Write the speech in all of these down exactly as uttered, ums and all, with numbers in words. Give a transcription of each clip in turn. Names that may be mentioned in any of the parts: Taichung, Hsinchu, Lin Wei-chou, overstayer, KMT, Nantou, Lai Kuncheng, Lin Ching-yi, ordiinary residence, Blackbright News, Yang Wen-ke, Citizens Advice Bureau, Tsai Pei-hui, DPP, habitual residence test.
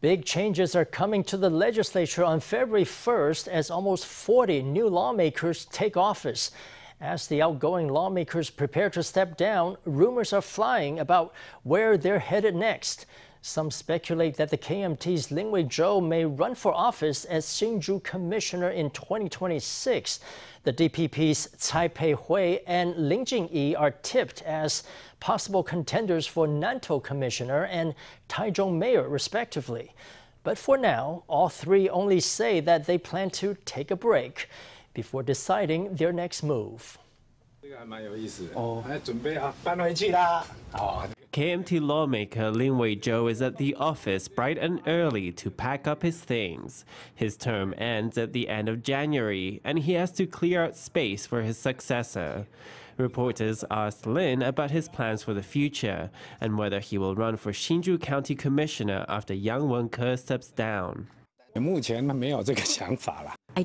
Big changes are coming to the legislature on February first as almost forty new lawmakers take office. As the outgoing lawmakers prepare to step down, rumors are flying about where they're headed next. Some speculate that the K M T's Lin Wei-chou may run for office as Hsinchu commissioner in twenty twenty-six. The D P P's Tsai Pei-hui and Lin Ching-yi are tipped as possible contenders for Nantou commissioner and Taichung mayor, respectively. But for now, all three only say that they plan to take a break before deciding their next move. Oh. K M T lawmaker Lin Wei-chou is at the office bright and early to pack up his things. His term ends at the end of January, and he has to clear out space for his successor. Reporters asked Lin about his plans for the future and whether he will run for Hsinchu County Commissioner after Yang Wen-ke steps down. I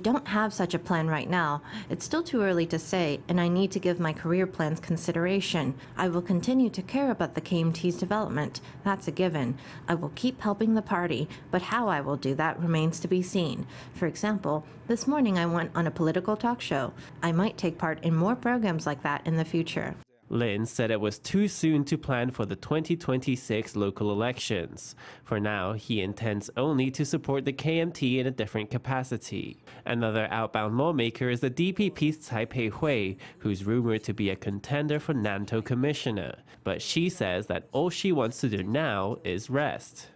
don't have such a plan right now. It's still too early to say, and I need to give my career plans consideration. I will continue to care about the K M T's development. That's a given. I will keep helping the party, but how I will do that remains to be seen. For example, this morning I went on a political talk show. I might take part in more programs like that in the future. Lin said it was too soon to plan for the twenty twenty-six local elections. For now, he intends only to support the K M T in a different capacity. Another outbound lawmaker is the D P P's Tsai Pei-hui, who's rumored to be a contender for Nantou commissioner. But she says that all she wants to do now is rest.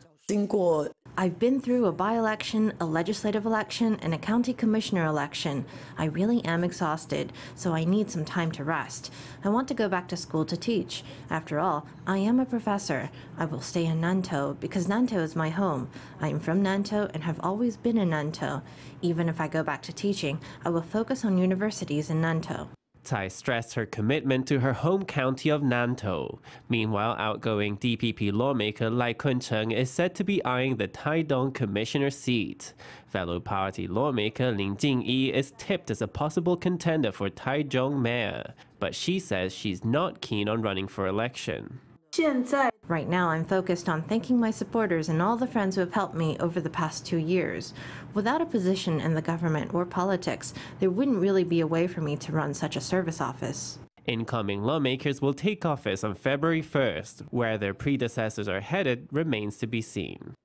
I've been through a by-election, a legislative election, and a county commissioner election. I really am exhausted, so I need some time to rest. I want to go back to school to teach. After all, I am a professor. I will stay in Nantou because Nantou is my home. I am from Nantou and have always been in Nantou. Even if I go back to teaching, I will focus on universities in Nantou. Tsai stressed her commitment to her home county of Nantou. Meanwhile, outgoing D P P lawmaker Lai Kuncheng is said to be eyeing the Taichung commissioner seat. Fellow party lawmaker Lin Ching-yi is tipped as a possible contender for Taichung mayor, but she says she's not keen on running for election. Right now, I'm focused on thanking my supporters and all the friends who have helped me over the past two years. Without a position in the government or politics, there wouldn't really be a way for me to run such a service office. Incoming lawmakers will take office on February first. Where their predecessors are headed remains to be seen.